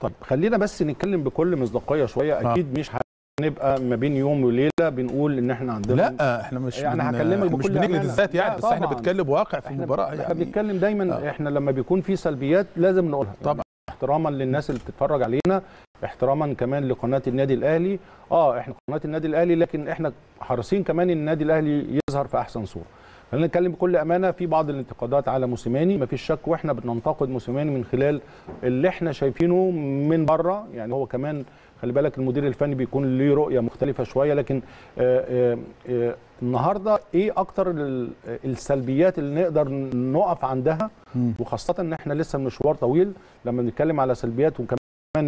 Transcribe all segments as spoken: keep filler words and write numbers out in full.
طيب خلينا بس نتكلم بكل مصداقيه شويه. اكيد مش هنبقى ما بين يوم وليله بنقول ان احنا عندنا، لا احنا مش يعني هكلمك بكل بنجلد الذات يعني، بس احنا بنتكلم واقع في المباراه يعني. احنا بنتكلم دايما آه. احنا لما بيكون في سلبيات لازم نقولها طبعا يعني، احتراما للناس اللي بتتفرج علينا، احتراما كمان لقناه النادي الاهلي. اه احنا قناه النادي الاهلي، لكن احنا حريصين كمان ان النادي الاهلي يظهر في احسن صوره. خلينا نتكلم بكل امانه في بعض الانتقادات على موسيماني، مفيش شك، واحنا بننتقد موسيماني من خلال اللي احنا شايفينه من بره يعني. هو كمان خلي بالك المدير الفني بيكون ليه رؤيه مختلفه شويه، لكن آآ آآ آآ النهارده ايه اكتر السلبيات اللي نقدر نقف عندها، وخاصه ان احنا لسه مشوار طويل لما بنتكلم على سلبيات، وكمان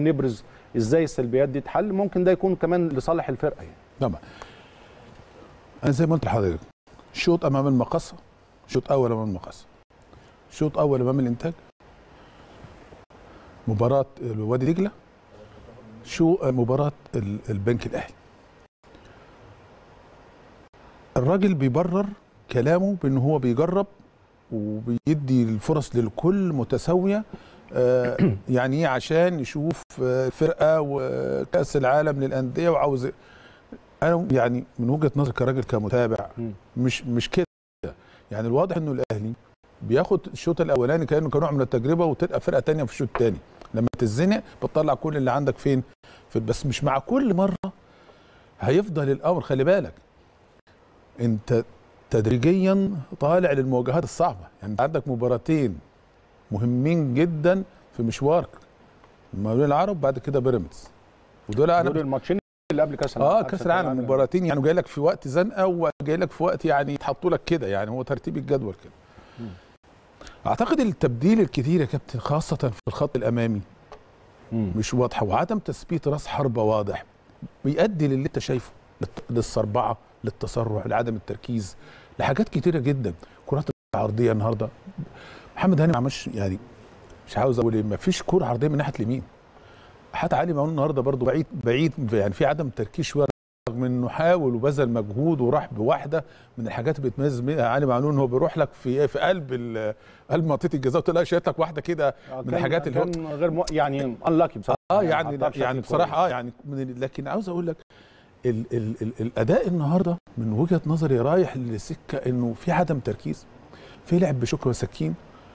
نبرز ازاي السلبيات دي تحل، ممكن ده يكون كمان لصالح الفرقه يعني. طبعا انا زي ما قلت لحضرتك، شوط امام المقصه، شوط اول امام المقصه، شوط اول امام الانتاج، مباراه وادي دجله، شو مباراه البنك الاهلي. الراجل بيبرر كلامه بان هو بيجرب وبيدي الفرص للكل متساويه يعني، عشان يشوف فرقه وكاس العالم للانديه وعاوز. انا يعني من وجهه نظري كراجل كمتابع مش مش كده يعني. الواضح انه الاهلي بياخد الشوط الاولاني كانه كنوع من التجربه، وتلقى فرقه ثانيه في الشوط الثاني لما تتزنق بتطلع كل اللي عندك فين، في بس مش مع كل مره هيفضل الامر. خلي بالك انت تدريجيا طالع للمواجهات الصعبه يعني، انت عندك مباراتين مهمين جدا في مشوارك، المقاولين العرب بعد كده بيراميدز، ودول انا دول الماتشين اللي قبل كاس العالم. اه كاس العالم مباراتين يعني، وجاي لك في وقت زنقه، وجاي لك في وقت يعني يتحطوا لك كده يعني، هو ترتيب الجدول كده. مم. اعتقد التبديل الكتير يا كابتن خاصه في الخط الامامي مم. مش واضحه، وعدم تثبيت راس حربه واضح بيؤدي للي انت شايفه، للصربعه، للتسرع، لعدم التركيز، لحاجات كتيره جدا. كرات العرضيه النهارده محمد هاني ما عملش يعني، مش عاوز اقول ايه، ما فيش كره عرضيه من ناحيه اليمين. حتى علي معلول النهارده برضو بعيد بعيد يعني، في عدم تركيز شويه رغم انه حاول وبذل مجهود وراح بواحده. من الحاجات اللي بيتميز بيها علي معلول ان هو بيروح لك في في قلب قلب منطقه الجزاء، تلاقي شايط لك واحده كده من الحاجات اللي هو غير مو... يعني انلاكي بصراحه اه يعني يعني, يعني بصراحه اه يعني من... لكن عاوز اقول لك ال... ال... ال... الاداء النهارده من وجهه نظري رايح لسكه انه في عدم تركيز، في لعب بشكر وسكين،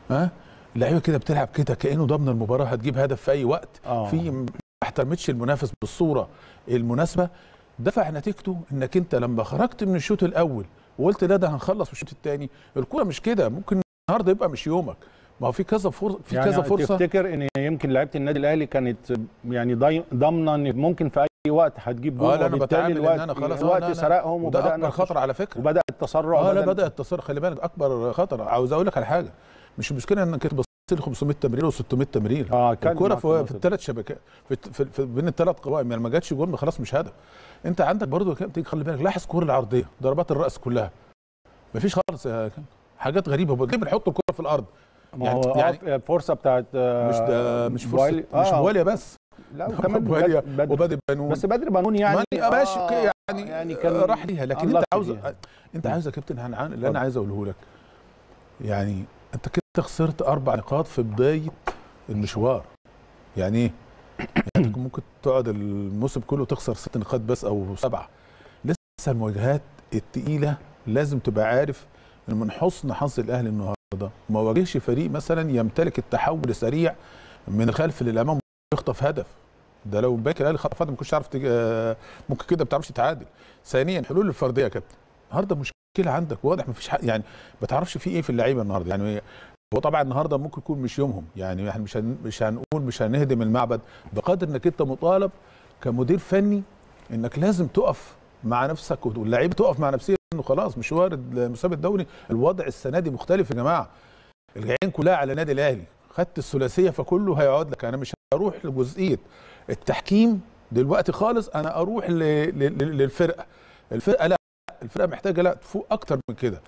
ها آه؟ اللعيبه كده بتلعب كده كانه ضامنه المباراه، هتجيب هدف في اي وقت، أوه. في ما احترمتش المنافس بالصوره المناسبه. دفع نتيجته انك انت لما خرجت من الشوط الاول وقلت لا ده هنخلص في الشوط الثاني، الكوره مش كده، ممكن النهارده يبقى مش يومك. ما هو في كذا فرصه، في يعني كذا فرصه. تفتكر ان يمكن لعيبه النادي الاهلي كانت يعني ضامنه ان ممكن في اي وقت هتجيب جول؟ اه لا انا بتعامل ان انا خلاص الوقت سرقهم، وبدا اكبر خطر على فكره، وبدا التسرع. اه لا بدا التسرع، خلي بالك اكبر خطر. عاوز اقول لك على حاجه، مش مشكله انك تبص لي خمسمية تمريره و600 تمريره، آه الكوره في الثلاث شبكات، في, في, في بين الثلاث قوائم يعني، ما جاتش جول خلاص مش هدف. انت عندك برضو كابتن خلي بالك، لاحظ الكوره العرضيه ضربات الراس كلها ما فيش خالص يا كابتن، حاجات غريبه. ليه بنحط الكوره في الارض؟ يعني يعني الفرصه بتاعت آه مش ده مش فرصه بوالي. آه مش بواليا بس، لا وكمان وبدر بنون، بس بدر بنون يعني ماشي آه يعني, يعني راح ليها. لكن انت عاوز انت عاوز يا كابتن اللي انا عايز اقوله لك يعني، انت كده خسرت اربع نقاط في بدايه المشوار. يعني ايه؟ يعني ممكن تقعد الموسم كله تخسر ست نقاط بس او سبعه. لسه المواجهات الثقيله لازم تبقى عارف ان من حسن حظ الاهلي النهارده ما واجهش فريق مثلا يمتلك التحول السريع من الخلف للامام ويخطف هدف. ده لو البنك الاهلي خطف هدف ما كنتش عارف تج... ممكن كده ما بتعرفش تتعادل. ثانيا حلول الفرديه يا كابتن، النهارده مشكله كده عندك واضح، مفيش حق يعني، ما تعرفش في ايه في اللعيبه النهارده يعني. هو طبعا النهارده ممكن يكون مش يومهم يعني، احنا مش هن... مش هنقول مش هنهدم المعبد، بقدر انك انت مطالب كمدير فني انك لازم تقف مع نفسك، واللعيبه تقف مع نفسها انه خلاص مشوار المسابقه الدوري، الوضع السنه دي مختلف يا جماعه، العين كلها على النادي الاهلي، خدت الثلاثيه فكله هيقعد لك. انا مش هروح لجزئيه التحكيم دلوقتي خالص، انا اروح ل... ل... للفرقه، الفرقه لا، الفرقه محتاجه لا تفوق اكتر من كده.